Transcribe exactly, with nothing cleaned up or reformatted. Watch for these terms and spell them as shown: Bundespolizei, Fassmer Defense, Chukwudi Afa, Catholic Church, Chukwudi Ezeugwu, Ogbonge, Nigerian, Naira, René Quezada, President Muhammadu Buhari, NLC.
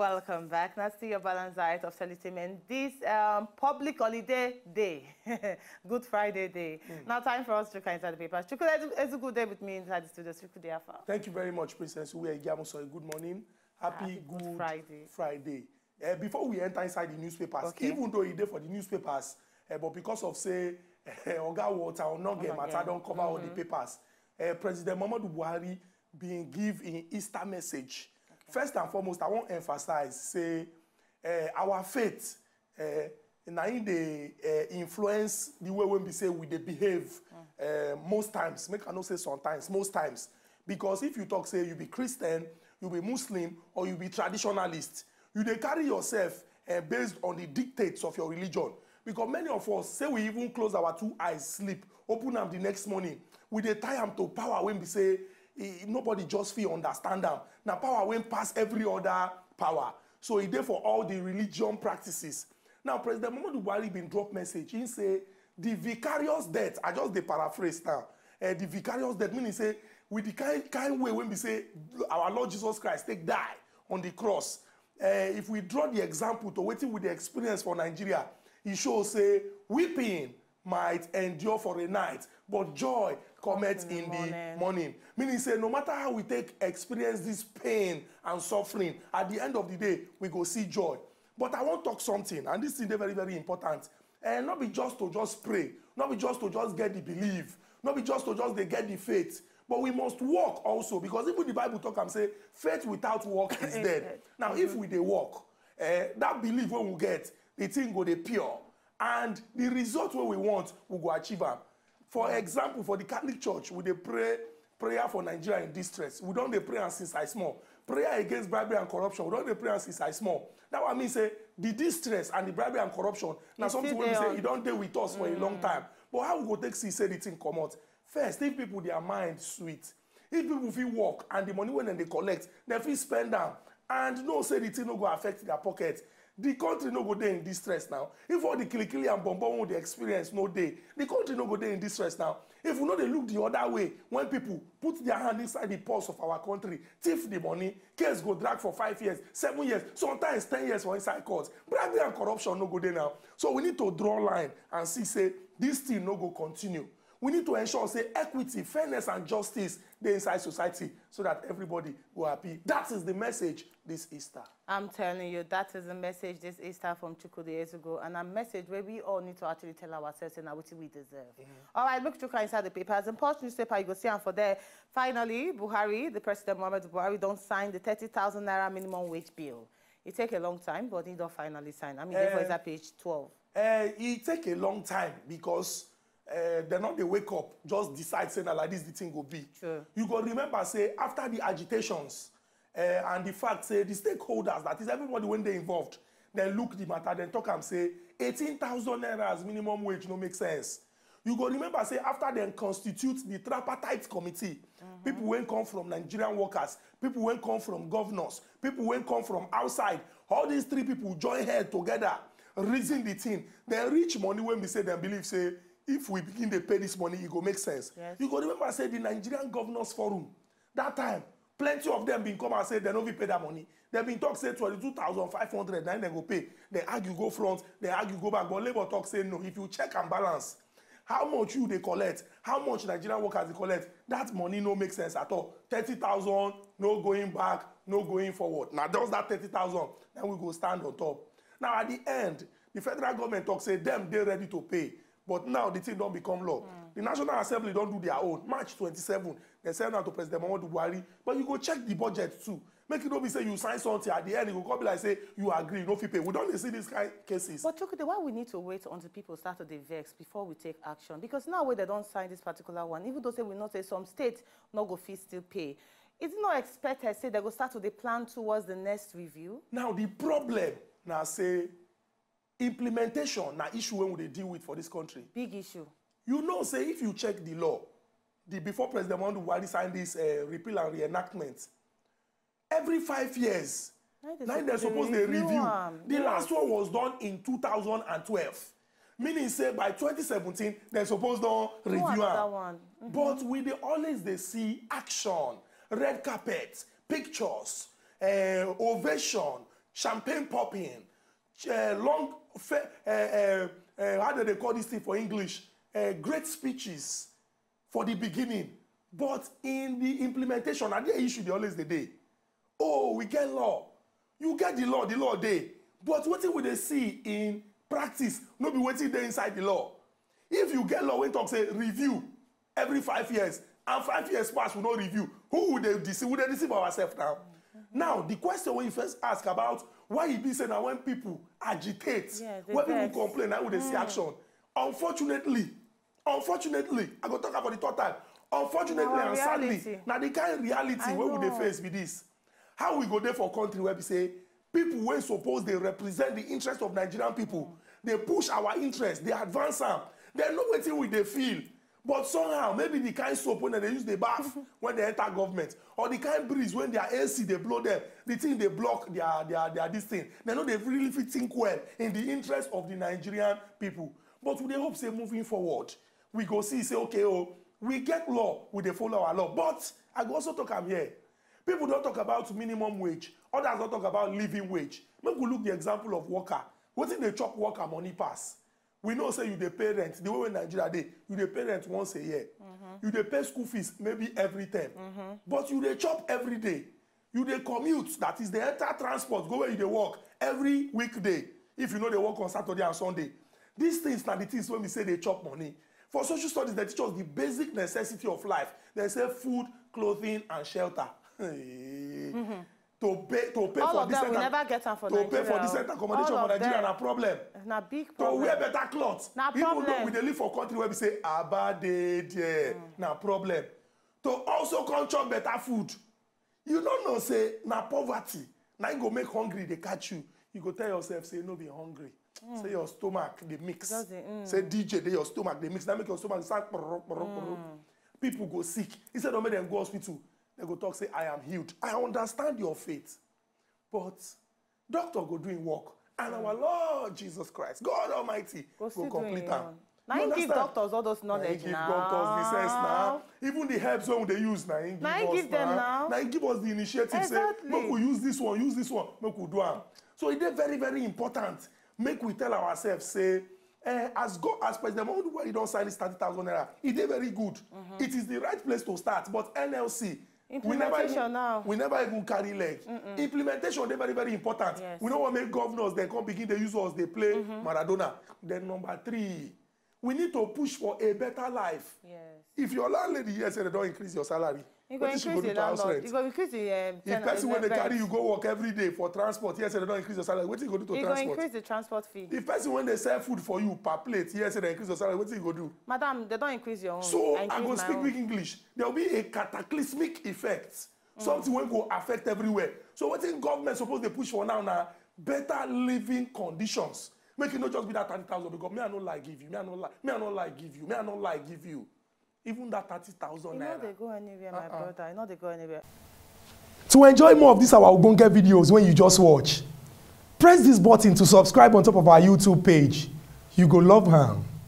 Welcome back. That's to your Balanced Diet of Entertainment. This um, public holiday day, Good Friday day. Mm. Now time for us to come inside the papers. Chukwudi, it's a good day with me inside the studio. Chukwudi Afa. Thank you very much, Princess. We are good morning. Happy, Happy Good, good Friday. Friday. Uh, before we enter inside the newspapers, okay. Even though it's day for the newspapers, uh, but because of, say, Oga Water or Nogem, I don't cover all the papers, uh, President Muhammadu Buhari being give in Easter message. First and foremost, I want to emphasize, say, uh, our faith, uh, na in the uh, influence the way when we say we they behave uh, most times. Make I not say sometimes, most times. Because if you talk, say, you be Christian, you be Muslim, or you be traditionalist, you they carry yourself uh, based on the dictates of your religion. Because many of us, say we even close our two eyes, sleep, open them the next morning, we they tie them to power when we say, nobody just feel understand them. Now power went past every other power. So he therefore all the religion practices. Now President Muhammadu Buhari been drop message. He say the vicarious death. I just the paraphrase now. Uh, the vicarious death meaning say with the kind kind way when we say our Lord Jesus Christ take die on the cross. Uh, if we draw the example to waiting with the experience for Nigeria, he shows say weeping might endure for a night, but joy cometh in, in the morning. morning. Meaning, say, no matter how we take experience this pain and suffering, at the end of the day, we go see joy. But I want to talk something, and this is very, very important. And not be just to just pray, not be just to just get the belief, not be just to just they get the faith, but we must work also, because even the Bible talk and say, faith without work is dead. Now, if we they work, uh, that belief when we get, the thing go they pure. And the result what we want, we go achieve them. For example, for the Catholic Church, we they pray prayer for Nigeria in distress. We don't they pray and since I small. Prayer against bribery and corruption. We don't they pray and since I small. That what I mean say the distress and the bribery and corruption. Now you something when we say you don't deal with us mm. for a long time. But how we go take see say the thing come out? First, if people their mind sweet, if people feel work and the money when they collect, they feel spend them and no say the thing no go affect their pocket. The country no go there in distress now. If all the kilikili and bonbon with the experience no day, the country no go there in distress now. If we know they look the other way, when people put their hand inside the purse of our country, thief the money, case go drag for five years, seven years, sometimes ten years for inside courts. Bribery and corruption no go there now. So we need to draw line and see say this thing no go continue. We need to ensure say equity, fairness, and justice they inside society so that everybody will happy. That is the message this Easter. I'm telling you, that is the message this Easter from Chukwudi Ezeugwu, and a message where we all need to actually tell ourselves and what we deserve. Mm -hmm. All right, look Chuka inside the papers. Important newspaper you go see and for there. Finally, Buhari, the President Muhammadu Buhari, don't sign the thirty thousand naira minimum wage bill. It take a long time, but he don't finally sign. I mean, uh, therefore, it's at page twelve. Uh, it take a long time because. Uh, they're not they wake up, just decide saying that like this the thing will be. Sure. You go remember, say, after the agitations uh, and the fact, say, the stakeholders, that is everybody when they're involved, then look the matter, then talk and say, eighteen thousand naira as minimum wage no make sense. You go remember, say, after they constitute the tripartite committee, mm-hmm. people when come from Nigerian workers, people when come from governors, people when come from outside, all these three people join head together, reason the thing. Then reach money when we say they believe, say, if we begin to pay this money, it go make sense. Yes. You go remember I said the Nigerian Governors Forum. That time, plenty of them been come and say they don't pay that money. They've been talk say twenty-two thousand five hundred, then they go pay. They argue go front, they argue go back. But Labour talk say no. If you check and balance, how much you they collect, how much Nigerian workers they collect, that money no make sense at all. thirty thousand, no going back, no going forward. Now does that thirty thousand, then we go stand on top. Now at the end, the federal government talk say them they ready to pay. But now the thing don't become law. Mm. The National Assembly don't do their own. March twenty-seventh, they send out to President Muhammadu Buhari. But you go check the budget too. Make it don't be say you sign something at the end. It will come like say you agree, no fee pay. We don't see these kind of cases. But Chukwudi, why we need to wait until people start to vex before we take action? Because now when they don't sign this particular one, even though they will not say some states not go fee still pay. It's not expected say they go start to plan towards the next review. Now the problem now say. Implementation, na issue when would they deal with for this country? Big issue. You know, say if you check the law, the before President Muhammadu Buhari signed this uh, repeal and reenactment, every five years, now they're, they're supposed to review. Um, the yeah. last one was done in two thousand twelve. Meaning, say by twenty seventeen, they're supposed to review um. that one. Mm -hmm. But we they always they see action, red carpet, pictures, uh, ovation, champagne popping, uh, long, uh, uh, uh, how do they call this thing for English? Uh, great speeches for the beginning. But in the implementation, and the issue, they always the day. Oh, we get law. You get the law, the law day. But what will they see in practice? No be waiting there inside the law. If you get law, when talk say review every five years, and five years pass, we no review. Who would they deceive? Would they deceive ourselves now? Mm-hmm. Now, the question when you first ask about why it be said that when people agitate, yeah, when people best. complain, how would they mm. see action? Unfortunately, unfortunately, I go talk about the third time. Unfortunately no, and reality. sadly, now the kind of reality I where know. would they face with this? How we go there for a country where we say people where suppose they represent the interest of Nigerian people, mm. they push our interest, they advance them. They're not waiting with they feel. But somehow, maybe the kind of soap when they use the bath when they enter government, or the kind of breeze when their A C, they blow them, the thing they block their, their, their this thing. They know they really think well in the interest of the Nigerian people. But we hope, say, moving forward, we go see, say, okay, oh, we get law, we they follow our law. But I also talk I'm here. People don't talk about minimum wage. Others don't talk about living wage. Maybe we look the example of worker. What if they chop worker money pass? We know say you the parent, the way in Nigeria they you the parent once a year. Mm-hmm. You they pay school fees maybe every time. Mm-hmm. But you they chop every day. You they commute, that is the entire transport, go where you they work every weekday. If you know they work on Saturday and Sunday. These things are the things when we say they chop money. For social studies, they teach us the basic necessity of life. They say food, clothing, and shelter. Mm-hmm. To pay, to pay all for this, we never get for to Nigeria. pay for decent accommodation all for Nigeria, na problem. Na big problem. To wear better clothes. Na problem. Even though we dey live for country where we say abadede, mm. na problem. To also come chop better food. You don't know say na poverty. Na you go make hungry they catch you. You go tell yourself say no be hungry. Mm. Say your stomach they mix. Mm. Say D J they your stomach they mix. That make your stomach sound. Mm. People go sick instead of make them go hospital. They go talk, say, I am healed. I understand your faith. But doctor go doing work. And mm. our Lord Jesus Christ, God Almighty, go, go complete them. Now you give doctors all those knowledge now. give doctors the sense now. Even the herbs when they use, now you give, now us, give them now. Now you give us the initiative, exactly. say, make we use this one, use this one, make we do them. So it is very, very important. Make we tell ourselves, say, eh, as God, as President Muhammadu Buhari don't sign this thirty thousand naira, it is very good. Mm -hmm. It is the right place to start. But N L C, We never, even, now. we never even carry leg. Mm -mm. Implementation, they're very, very important. Yes. We don't want to make governors, they come begin, they use us, they play mm -hmm. Maradona. Then number three, we need to push for a better life. Yes. If your landlady here said they don't increase your salary, you go increase go the landlord. You go increase the... Um, if person when they carry you go work every day for transport, yes, they don't increase your salary, what do you go do to you transport? You go increase the transport fee. If person when they sell food for you per plate, yes, they increase your salary, what do you go do? Madam, they don't increase your own. So, I, I go speak big English. There will be a cataclysmic effect. Mm. Something will go affect everywhere. So what in government supposed to push for now now? Better living conditions. Make it not just be that thirty thousand, because me I don't like give you, me I don't like, me I don't like give you, me I don't like give you. Even that thirty thousand naira. You know they go anywhere, my uh -uh. brother. You know they go anywhere. To enjoy more of these our Ogbonge videos when you just watch, press this button to subscribe on top of our YouTube page. You go love her.